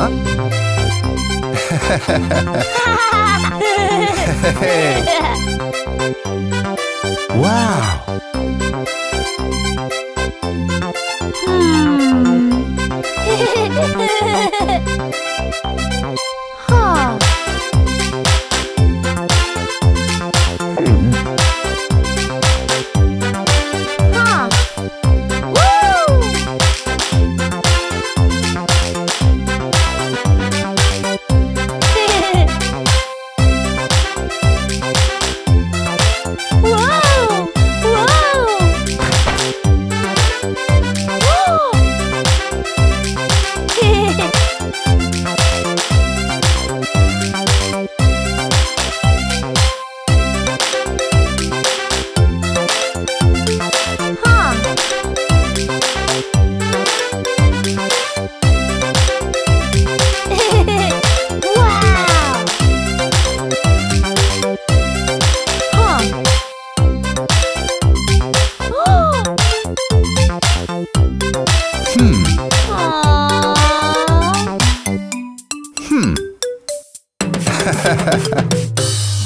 Huh? Wow!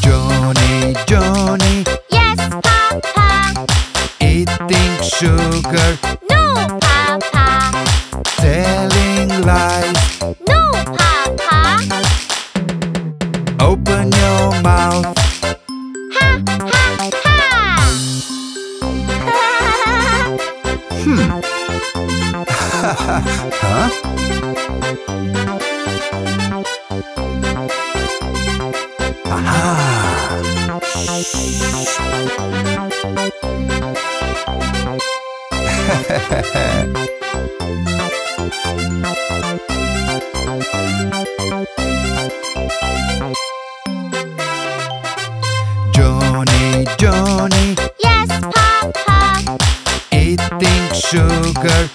Johny, Johny, yes, Papa. Eating sugar, no, Papa. Telling lies, no, Papa. Open your mouth, ha, ha, ha. Huh? Johny, Johny, yes, Papa. Eating sugar.